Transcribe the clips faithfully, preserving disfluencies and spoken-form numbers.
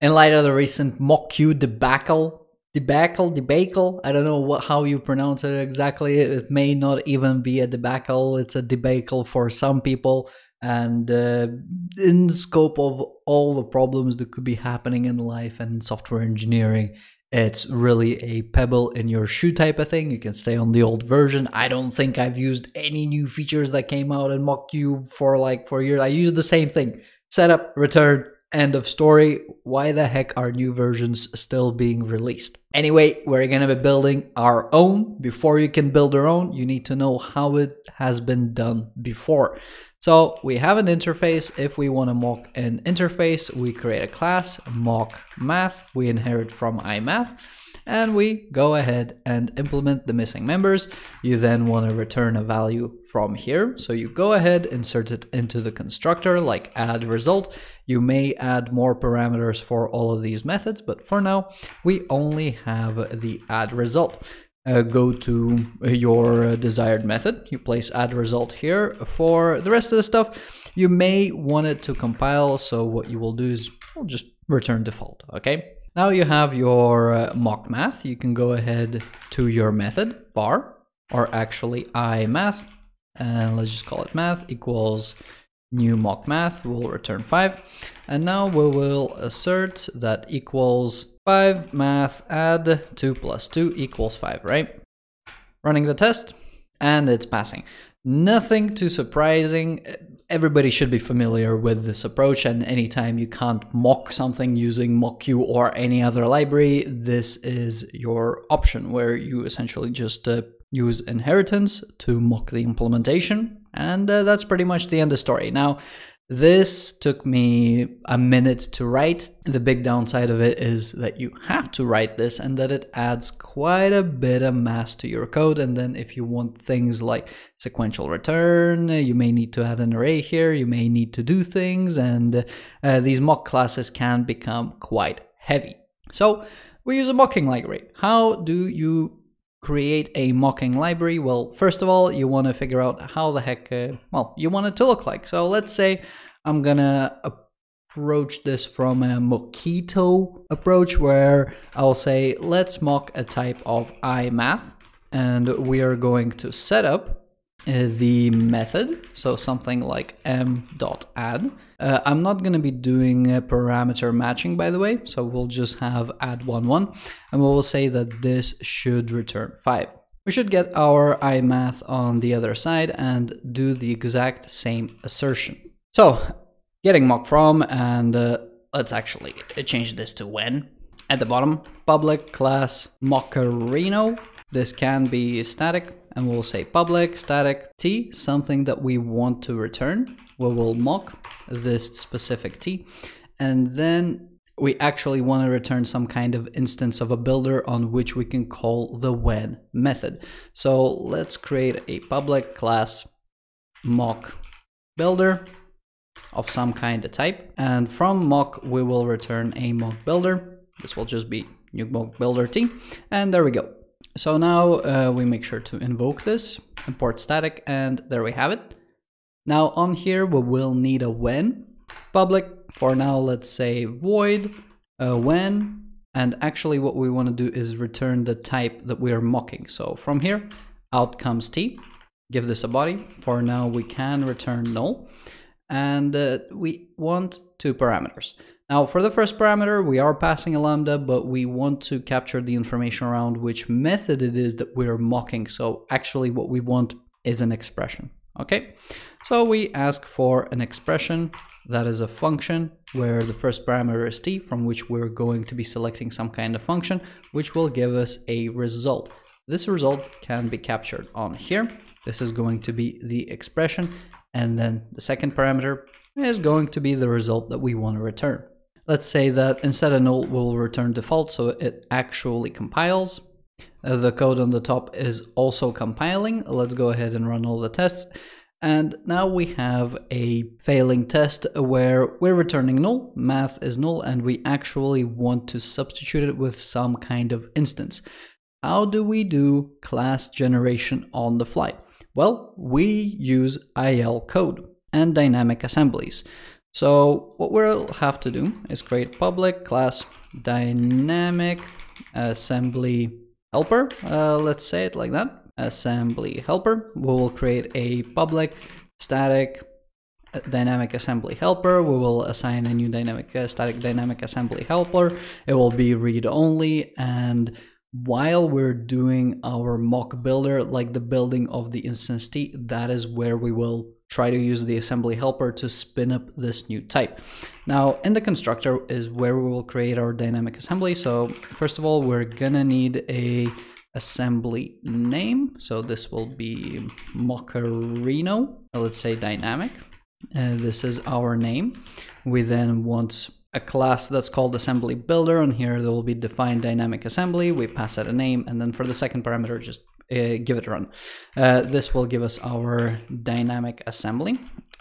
In light of the recent Moq debacle, debacle, debacle, I don't know what, how you pronounce it exactly. It may not even be a debacle, it's a debacle for some people. And uh, in the scope of all the problems that could be happening in life and in software engineering, it's really a pebble in your shoe type of thing. You can stay on the old version. I don't think I've used any new features that came out in Mock for like four years. I used the same thing. Setup, return, end of story. Why the heck are new versions still being released? Anyway, we're gonna be building our own. Before you can build your own, you need to know how it has been done before. So we have an interface. If we want to mock an interface, we create a class, mock math, we inherit from iMath, and we go ahead and implement the missing members. You then want to return a value from here. So you go ahead, insert it into the constructor like add result. You may add more parameters for all of these methods, but for now, we only have the add result. Uh, go to your desired method, you place add result here. For the rest of the stuff, you may want it to compile, so what you will do is we'll just return default, okay? Now you have your uh, mock math. You can go ahead to your method, bar, or actually iMath, and let's just call it math equals new mock math, we'll return five, and now we will assert that equals five math add two plus two equals five, right? Running the test, and it's passing. Nothing too surprising. Everybody should be familiar with this approach, and anytime you can't mock something using Moq or any other library, this is your option where you essentially just uh, use inheritance to mock the implementation. And uh, that's pretty much the end of the story. Now, this took me a minute to write. The big downside of it is that you have to write this and that it adds quite a bit of mass to your code. And then if you want things like sequential return, you may need to add an array here, you may need to do things, and uh, these mock classes can become quite heavy. So we use a mocking library. How do you create a mocking library? Well, first of all, you want to figure out how the heck, uh, well, you want it to look like. So let's say I'm gonna approach this from a Mockito approach where I'll say, let's mock a type of iMath, and we are going to set up uh, the method. So something like m.add. Uh, I'm not going to be doing a parameter matching, by the way, so we'll just have add one one, and we will say that this should return five. We should get our iMath on the other side and do the exact same assertion. So getting mock from, and uh, let's actually change this to when at the bottom, public class Mockerino. This can be static, and we'll say public static t, something that we want to return. We will mock this specific t, and then we actually want to return some kind of instance of a builder on which we can call the when method. So let's create a public class mock builder of some kind of type, and from mock we will return a mock builder. This will just be new mock builder t, and there we go. So now uh, we make sure to invoke this, import static, and there we have it. Now on here we will need a when public. For now, let's say void uh, when, and actually what we want to do is return the type that we are mocking. So from here, out comes t, give this a body. For now we can return null, and uh, we want two parameters. Now for the first parameter, we are passing a lambda, but we want to capture the information around which method it is that we're mocking. So actually what we want is an expression, okay? So we ask for an expression that is a function where the first parameter is t, from which we're going to be selecting some kind of function, which will give us a result. This result can be captured on here. This is going to be the expression, and then the second parameter is going to be the result that we want to return. Let's say that instead of null, we'll return default, so it actually compiles. Uh, the code on the top is also compiling. Let's go ahead and run all the tests. And now we have a failing test where we're returning null, math is null, and we actually want to substitute it with some kind of instance. How do we do class generation on the fly? Well, we use I L code and dynamic assemblies. So what we'll have to do is create public class dynamic assembly helper. Uh, let's say it like that, assembly helper. We will create a public static dynamic assembly helper. We will assign a new dynamic uh, static dynamic assembly helper. It will be read only, and while we're doing our mock builder, like the building of the instance T, that is where we will try to use the assembly helper to spin up this new type. Now in the constructor is where we will create our dynamic assembly. So first of all, we're gonna need a assembly name. So this will be Mockerino. Let's say dynamic. Uh, this is our name. We then want a class that's called assembly builder. And here there will be defined dynamic assembly. We pass it a name, and then for the second parameter, just uh, give it a run. Uh, this will give us our dynamic assembly.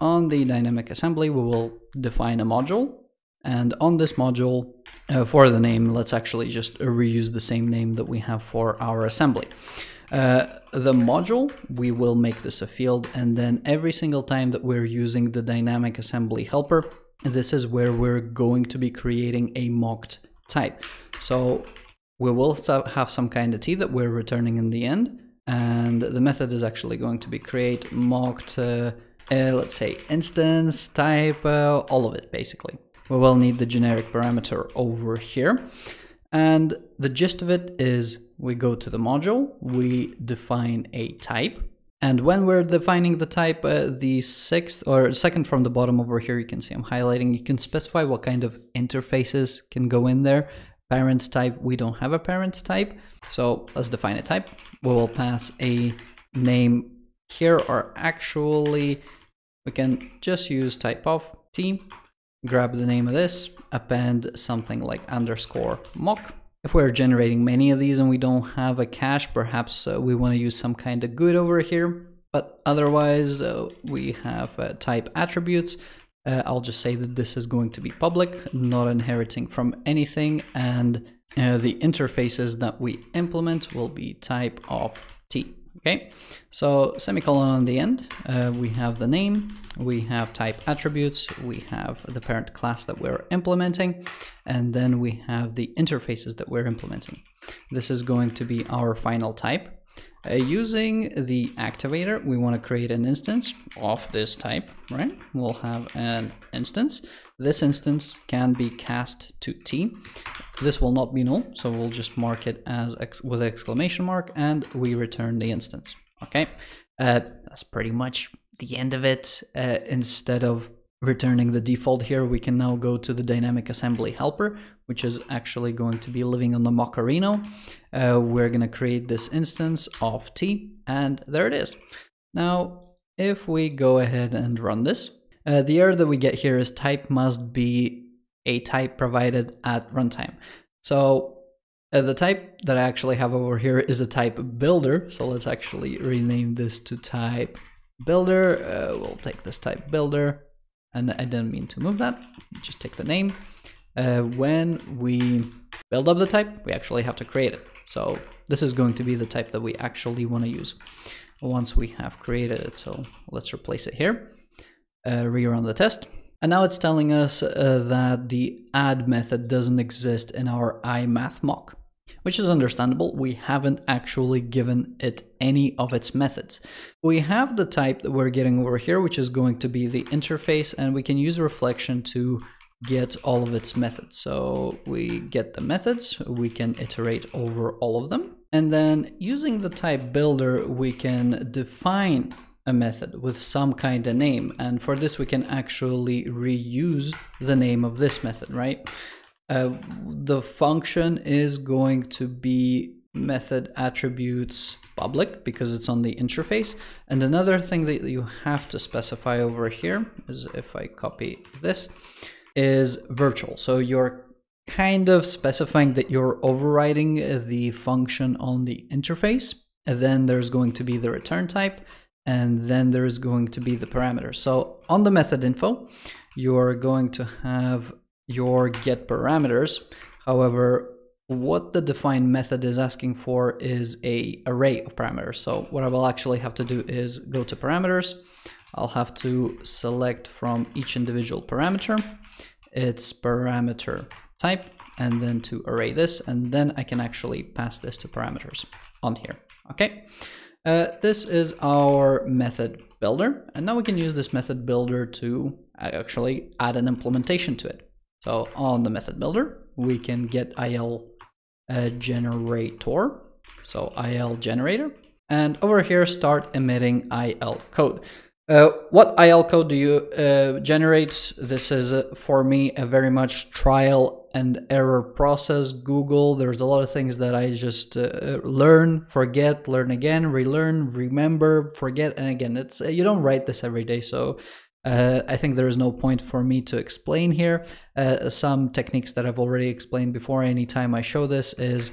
On the dynamic assembly, we will define a module. And on this module, uh, for the name, let's actually just reuse the same name that we have for our assembly. Uh, the module, we will make this a field, and then every single time that we're using the dynamic assembly helper, this is where we're going to be creating a mocked type. So we will have some kind of T that we're returning in the end, and the method is actually going to be create mocked, uh, uh, let's say instance type, uh, all of it basically. We will need the generic parameter over here. And the gist of it is we go to the module, we define a type. And when we're defining the type, uh, the sixth or second from the bottom over here, you can see I'm highlighting, you can specify what kind of interfaces can go in there. Parent type, we don't have a parent type. So let's define a type. We will pass a name here, or actually we can just use type of T. Grab the name of this, append something like underscore mock. If we're generating many of these and we don't have a cache, perhaps uh, we want to use some kind of good over here. But otherwise, uh, we have uh, type attributes. Uh, I'll just say that this is going to be public, not inheriting from anything. And uh, the interfaces that we implement will be type of T. Okay, so semicolon on the end, uh, we have the name, we have type attributes, we have the parent class that we're implementing, and then we have the interfaces that we're implementing. This is going to be our final type. Uh, using the activator, we want to create an instance of this type, right? We'll have an instance. This instance can be cast to T. This will not be null, so we'll just mark it as ex with exclamation mark, and we return the instance. Okay, uh, that's pretty much the end of it. Uh, instead of returning the default here, we can now go to the dynamic assembly helper, which is actually going to be living on the Mockerino. Uh, we're gonna create this instance of T, and there it is. Now, if we go ahead and run this, uh, the error that we get here is type must be a type provided at runtime. So uh, the type that I actually have over here is a type builder. So let's actually rename this to type builder. Uh, we'll take this type builder. And I didn't mean to move that, just take the name. Uh, when we build up the type, we actually have to create it. So this is going to be the type that we actually want to use once we have created it. So let's replace it here, uh, rerun the test. And now it's telling us uh, that the add method doesn't exist in our iMath mock, which is understandable. We haven't actually given it any of its methods. We have the type that we're getting over here, which is going to be the interface, and we can use reflection to get all of its methods. So we get the methods, we can iterate over all of them. And then using the type builder, we can define a method with some kind of name. And for this, we can actually reuse the name of this method, right? Uh, the function is going to be method attributes public because it's on the interface. And another thing that you have to specify over here is, if I copy this, is virtual. So you're kind of specifying that you're overriding the function on the interface. And then there's going to be the return type. And then there's going to be the parameter. So on the method info, you're going to have your get parameters. However, what the define method is asking for is a array of parameters. So what I will actually have to do is go to parameters, I'll have to select from each individual parameter its parameter type, and then to array this, and then I can actually pass this to parameters on here. Okay, uh, this is our method builder, and now we can use this method builder to actually add an implementation to it. So on the method builder, we can get I L uh, generator, so I L generator, and over here start emitting I L code. Uh, what I L code do you uh, generate? This is, uh, for me, a very much trial and error process. Google, there's a lot of things that I just uh, learn, forget, learn again, relearn, remember, forget, and again. It's uh, you don't write this every day, so uh, I think there is no point for me to explain here. Uh, some techniques that I've already explained before, anytime I show this, is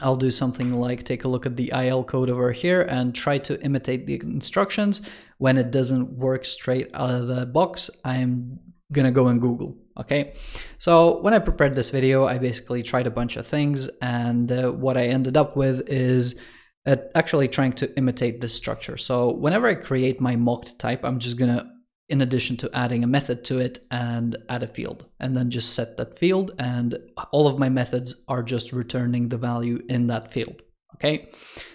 I'll do something like take a look at the I L code over here and try to imitate the instructions. When it doesn't work straight out of the box, I'm gonna go and Google, okay? So when I prepared this video, I basically tried a bunch of things, and uh, what I ended up with is uh, actually trying to imitate this structure. So whenever I create my mocked type, I'm just gonna, in addition to adding a method to it, and add a field, and then just set that field, and all of my methods are just returning the value in that field, okay?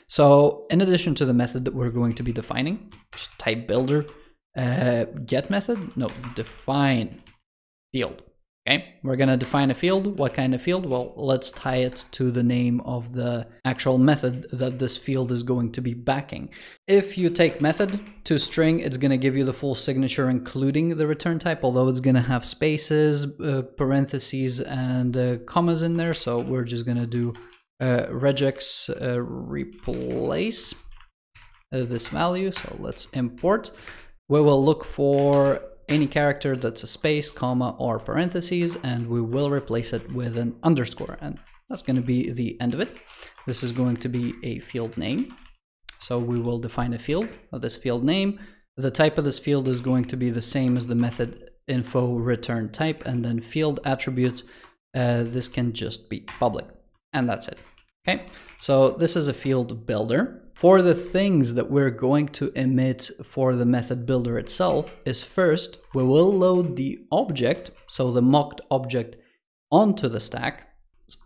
So in addition to the method that we're going to be defining, just type builder, uh, get method, no, define field, okay? We're gonna define a field. What kind of field? Well, let's tie it to the name of the actual method that this field is going to be backing. If you take method to string, it's gonna give you the full signature, including the return type, although it's gonna have spaces, uh, parentheses, and uh, commas in there. So we're just gonna do uh, regex uh, replace uh, this value. So let's import. We will look for any character that's a space, comma, or parentheses, and we will replace it with an underscore, and that's going to be the end of it. This is going to be a field name, so we will define a field of this field name. The type of this field is going to be the same as the method info return type, and then field attributes, uh, this can just be public, and that's it. Okay, so this is a field builder. For the things that we're going to emit for the method builder itself is, first, we will load the object, so the mocked object, onto the stack.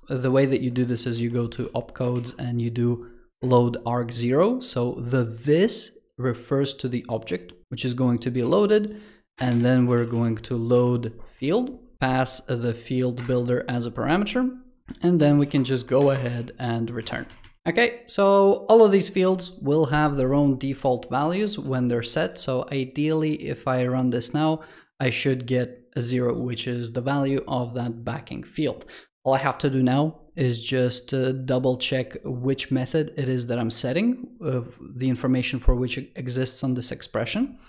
The way that you do this is you go to opcodes and you do load arg zero. So the this refers to the object, which is going to be loaded. And then we're going to load field, pass the field builder as a parameter, and then we can just go ahead and return. Okay, so all of these fields will have their own default values when they're set. So ideally, if I run this now, I should get a zero, which is the value of that backing field. All I have to do now is just uh, double check which method it is that I'm setting, uh, the information for which exists on this expression.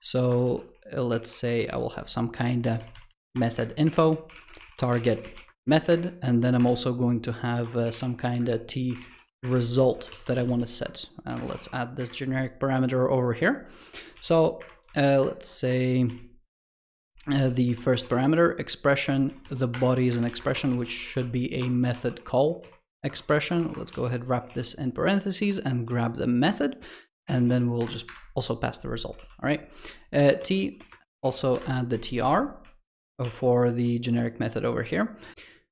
So uh, let's say I will have some kind of method info, target method, and then I'm also going to have uh, some kind of T result that I want to set, and let's add this generic parameter over here. So uh, let's say uh, the first parameter expression, the body is an expression, which should be a method call expression. Let's go ahead, wrap this in parentheses and grab the method, and then we'll just also pass the result. All right, uh, T, also add the T R for the generic method over here.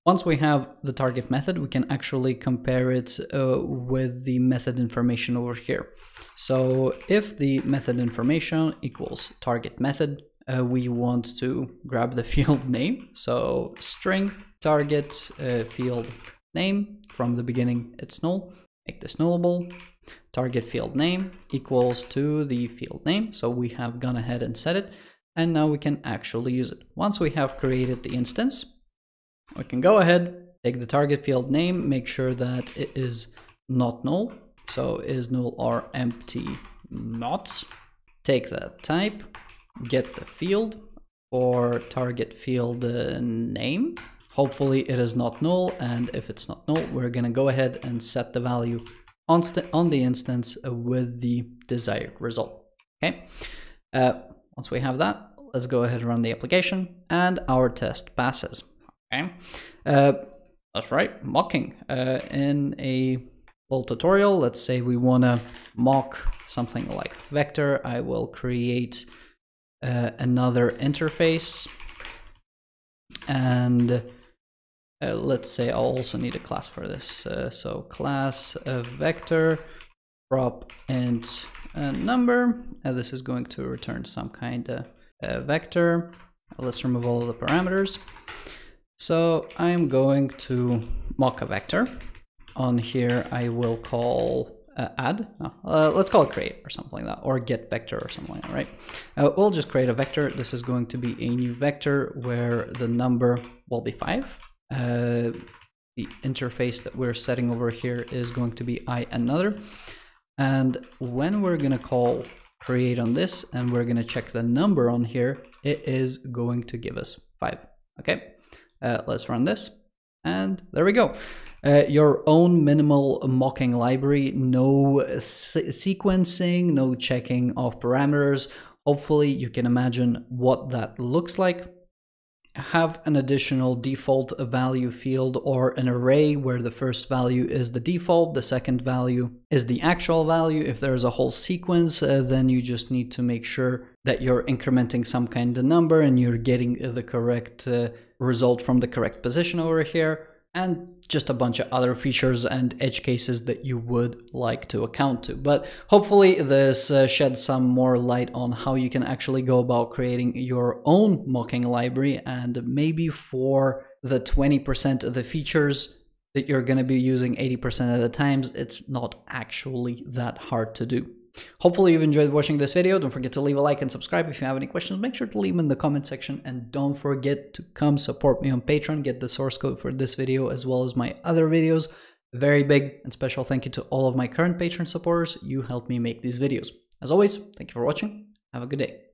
Once we have the target method, we can actually compare it uh, with the method information over here. So if the method information equals target method, uh, we want to grab the field name. So string target uh, field name, from the beginning it's null, make this nullable. Target field name equals to the field name. So we have gone ahead and set it, and now we can actually use it. Once we have created the instance, we can go ahead, take the target field name, make sure that it is not null. So is null or empty not. Take that type, get the field or target field uh, name. Hopefully it is not null, and if it's not null, we're gonna go ahead and set the value on, on the instance with the desired result, okay? Uh, once we have that, let's go ahead and run the application, and our test passes. Okay, uh, that's right, mocking uh, in a whole tutorial. Let's say we want to mock something like vector. I will create uh, another interface, and uh, let's say I'll also need a class for this. Uh, so class uh, vector prop int uh, number, and this is going to return some kind of uh, vector. Let's remove all of the parameters. So I'm going to mock a vector. On here, I will call uh, add. No, uh, let's call it create or something like that, or get vector or something like that, right? Uh, we'll just create a vector. This is going to be a new vector where the number will be five. Uh, the interface that we're setting over here is going to be I another. And when we're going to call create on this, and we're going to check the number on here, it is going to give us five. Okay, uh, let's run this. And there we go. Uh, your own minimal mocking library, no se sequencing, no checking of parameters. Hopefully you can imagine what that looks like. Have an additional default value field or an array where the first value is the default, the second value is the actual value. If there's a whole sequence, uh, then you just need to make sure that you're incrementing some kind of number and you're getting the correct uh, result from the correct position over here, and just a bunch of other features and edge cases that you would like to account to. But hopefully this uh, sheds some more light on how you can actually go about creating your own mocking library, and maybe for the twenty percent of the features that you're going to be using eighty percent of the times, it's not actually that hard to do. Hopefully you've enjoyed watching this video. Don't forget to leave a like and subscribe. If you have any questions, make sure to leave them in the comment section, and don't forget to come support me on Patreon. Get the source code for this video as well as my other videos. Very big and special thank you to all of my current Patreon supporters. You help me make these videos. As always, thank you for watching. Have a good day.